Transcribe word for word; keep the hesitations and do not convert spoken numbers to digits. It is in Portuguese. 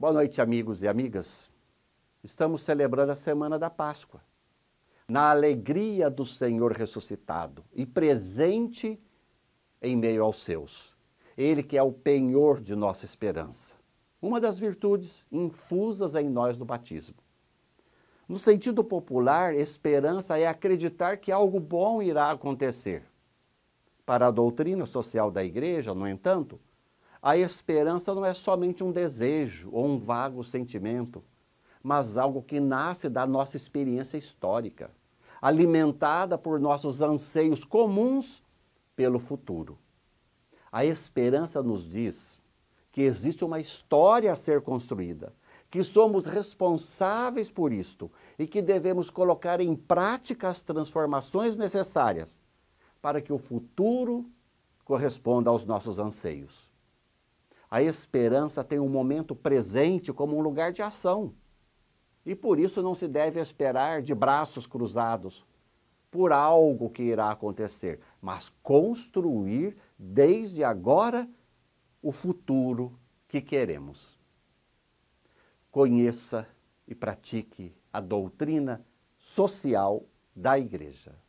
Boa noite, amigos e amigas. Estamos celebrando a Semana da Páscoa, na alegria do Senhor ressuscitado e presente em meio aos seus. Ele que é o penhor de nossa esperança. Uma das virtudes infusas em nós no batismo. No sentido popular, esperança é acreditar que algo bom irá acontecer. Para a doutrina social da Igreja, no entanto, a esperança não é somente um desejo ou um vago sentimento, mas algo que nasce da nossa experiência histórica, alimentada por nossos anseios comuns pelo futuro. A esperança nos diz que existe uma história a ser construída, que somos responsáveis por isto e que devemos colocar em prática as transformações necessárias para que o futuro corresponda aos nossos anseios. A esperança tem um momento presente como um lugar de ação e por isso não se deve esperar de braços cruzados por algo que irá acontecer, mas construir desde agora o futuro que queremos. Conheça e pratique a doutrina social da Igreja.